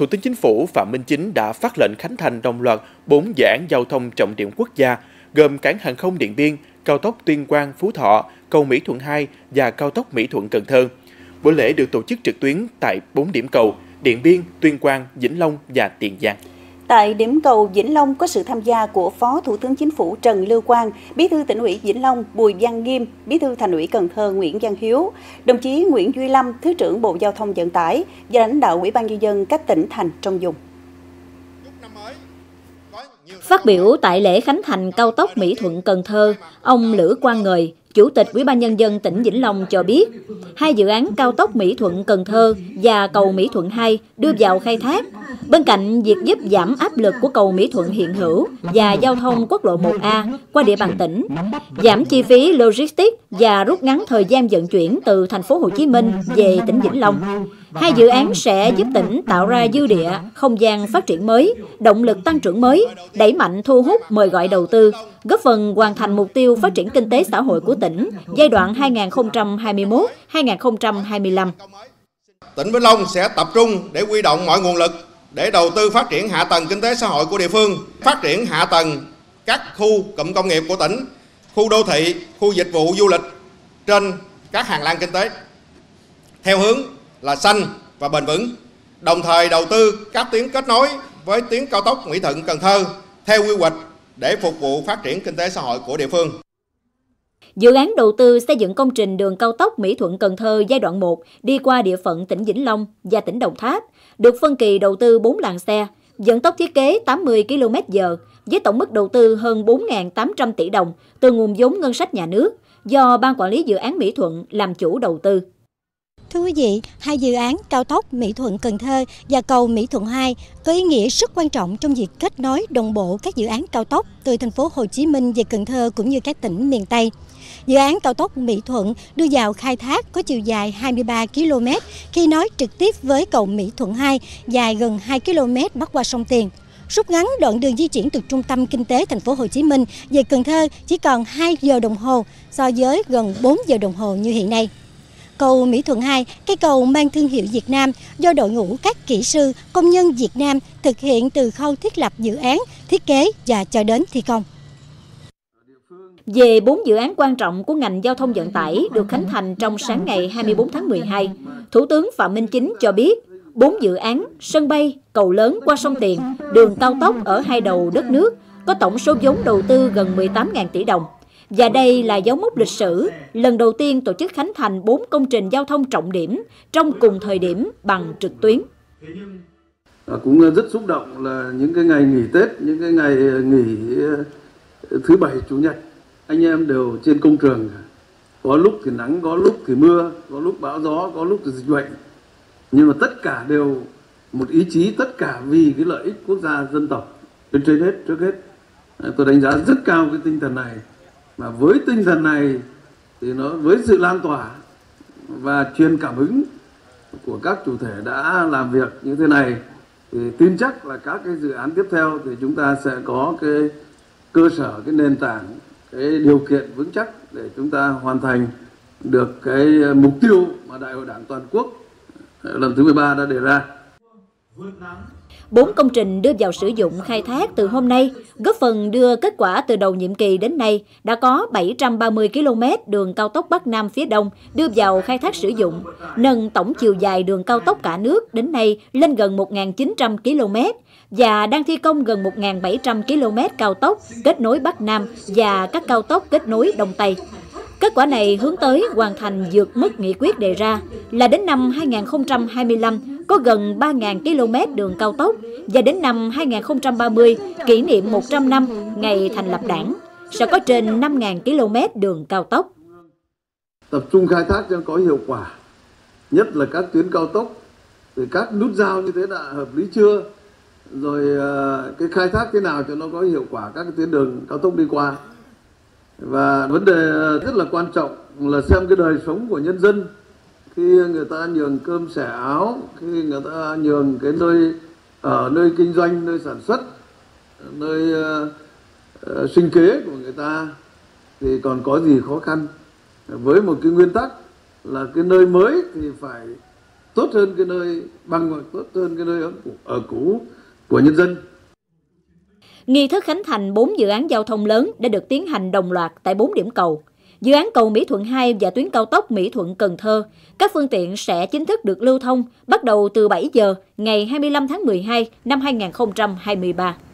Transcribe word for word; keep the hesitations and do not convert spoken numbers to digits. Thủ tướng Chính phủ Phạm Minh Chính đã phát lệnh khánh thành đồng loạt bốn dự án giao thông trọng điểm quốc gia, gồm cảng hàng không Điện Biên, cao tốc Tuyên Quang – Phú Thọ, cầu Mỹ Thuận hai và cao tốc Mỹ Thuận – Cần Thơ. Buổi lễ được tổ chức trực tuyến tại bốn điểm cầu Điện Biên, Tuyên Quang, Vĩnh Long và Tiền Giang. Tại điểm cầu Vĩnh Long có sự tham gia của Phó Thủ tướng Chính phủ Trần Lưu Quang, Bí thư Tỉnh ủy Vĩnh Long Bùi Văn Nghiêm, Bí thư Thành ủy Cần Thơ Nguyễn Văn Hiếu, đồng chí Nguyễn Duy Lâm, Thứ trưởng Bộ Giao thông Vận tải và lãnh đạo Ủy ban Nhân dân các tỉnh thành trong vùng. Phát biểu tại lễ khánh thành cao tốc Mỹ Thuận – Cần Thơ, ông Lữ Quang Ngời, Chủ tịch Ủy ban Nhân dân tỉnh Vĩnh Long cho biết, hai dự án cao tốc Mỹ Thuận – Cần Thơ và cầu Mỹ Thuận hai đưa vào khai thác. Bên cạnh việc giúp giảm áp lực của cầu Mỹ Thuận hiện hữu và giao thông quốc lộ một A qua địa bàn tỉnh, giảm chi phí logistics và rút ngắn thời gian vận chuyển từ thành phố Hồ Chí Minh về tỉnh Vĩnh Long, hai dự án sẽ giúp tỉnh tạo ra dư địa, không gian phát triển mới, động lực tăng trưởng mới, đẩy mạnh thu hút mời gọi đầu tư, góp phần hoàn thành mục tiêu phát triển kinh tế xã hội của tỉnh giai đoạn hai nghìn không trăm hai mươi mốt đến hai nghìn không trăm hai mươi lăm. Tỉnh Vĩnh Long sẽ tập trung để huy động mọi nguồn lực để đầu tư phát triển hạ tầng kinh tế xã hội của địa phương, phát triển hạ tầng các khu cụm công nghiệp của tỉnh, khu đô thị, khu dịch vụ du lịch trên các hàng lan kinh tế, theo hướng là xanh và bền vững, đồng thời đầu tư các tuyến kết nối với tuyến cao tốc Mỹ Thuận – Cần Thơ theo quy hoạch để phục vụ phát triển kinh tế xã hội của địa phương. Dự án đầu tư xây dựng công trình đường cao tốc Mỹ Thuận – Cần Thơ giai đoạn một đi qua địa phận tỉnh Vĩnh Long và tỉnh Đồng Tháp, được phân kỳ đầu tư bốn làn xe, vận tốc thiết kế tám mươi ki lô mét trên giờ, với tổng mức đầu tư hơn bốn nghìn tám trăm tỷ đồng từ nguồn vốn ngân sách nhà nước, do Ban Quản lý Dự án Mỹ Thuận làm chủ đầu tư. Thưa quý vị, hai dự án cao tốc Mỹ Thuận – Cần Thơ và cầu Mỹ Thuận hai có ý nghĩa rất quan trọng trong việc kết nối đồng bộ các dự án cao tốc từ thành phố Hồ Chí Minh về Cần Thơ cũng như các tỉnh miền Tây. Dự án cao tốc Mỹ Thuận đưa vào khai thác có chiều dài hai mươi ba ki lô mét khi nối trực tiếp với cầu Mỹ Thuận hai dài gần hai ki lô mét bắc qua sông Tiền, rút ngắn đoạn đường di chuyển từ trung tâm kinh tế thành phố Hồ Chí Minh về Cần Thơ chỉ còn hai giờ đồng hồ so với gần bốn giờ đồng hồ như hiện nay. Cầu Mỹ Thuận hai, cây cầu mang thương hiệu Việt Nam do đội ngũ các kỹ sư, công nhân Việt Nam thực hiện từ khâu thiết lập dự án, thiết kế và cho đến thi công. Về bốn dự án quan trọng của ngành giao thông vận tải được khánh thành trong sáng ngày hai mươi bốn tháng mười hai, Thủ tướng Phạm Minh Chính cho biết bốn dự án sân bay, cầu lớn qua sông Tiền, đường cao tốc ở hai đầu đất nước có tổng số vốn đầu tư gần mười tám nghìn tỷ đồng. Và đây là dấu mốc lịch sử, lần đầu tiên tổ chức khánh thành bốn công trình giao thông trọng điểm trong cùng thời điểm bằng trực tuyến. À, cũng rất xúc động là những cái ngày nghỉ Tết, những cái ngày nghỉ thứ bảy, chủ nhật, anh em đều trên công trường. Có lúc thì nắng, có lúc thì mưa, có lúc bão gió, có lúc thì dịch bệnh. Nhưng mà tất cả đều một ý chí, tất cả vì cái lợi ích quốc gia dân tộc. Trên trên hết, trước hết, tôi đánh giá rất cao cái tinh thần này. Mà với tinh thần này thì nó với sự lan tỏa và truyền cảm hứng của các chủ thể đã làm việc như thế này thì tin chắc là các cái dự án tiếp theo thì chúng ta sẽ có cái cơ sở, cái nền tảng, cái điều kiện vững chắc để chúng ta hoàn thành được cái mục tiêu mà Đại hội Đảng toàn quốc lần thứ mười ba đã đề ra. Bốn công trình đưa vào sử dụng khai thác từ hôm nay, góp phần đưa kết quả từ đầu nhiệm kỳ đến nay đã có bảy trăm ba mươi ki lô mét đường cao tốc Bắc Nam phía Đông đưa vào khai thác sử dụng, nâng tổng chiều dài đường cao tốc cả nước đến nay lên gần một nghìn chín trăm ki lô mét và đang thi công gần một nghìn bảy trăm ki lô mét cao tốc kết nối Bắc Nam và các cao tốc kết nối Đông Tây. Kết quả này hướng tới hoàn thành vượt mức nghị quyết đề ra là đến năm hai nghìn không trăm hai mươi lăm có gần ba nghìn ki lô mét đường cao tốc và đến năm hai nghìn không trăm ba mươi kỷ niệm một trăm năm ngày thành lập Đảng sẽ có trên năm nghìn ki lô mét đường cao tốc. Tập trung khai thác cho có hiệu quả, nhất là các tuyến cao tốc, rồi các nút giao như thế đã hợp lý chưa, rồi cái khai thác thế nào cho nó có hiệu quả các cái tuyến đường cao tốc đi qua. Và vấn đề rất là quan trọng là xem cái đời sống của nhân dân, khi người ta nhường cơm xẻ áo, khi người ta nhường cái nơi ở, nơi kinh doanh, nơi sản xuất, nơi uh, sinh kế của người ta thì còn có gì khó khăn, với một cái nguyên tắc là cái nơi mới thì phải tốt hơn cái nơi bằng hoặc tốt hơn cái nơi ở cũ của nhân dân. Nghi thức khánh thành bốn dự án giao thông lớn đã được tiến hành đồng loạt tại bốn điểm cầu. Dự án cầu Mỹ Thuận hai và tuyến cao tốc Mỹ Thuận Cần Thơ, các phương tiện sẽ chính thức được lưu thông bắt đầu từ bảy giờ ngày hai mươi lăm tháng mười hai năm hai nghìn không trăm hai mươi ba.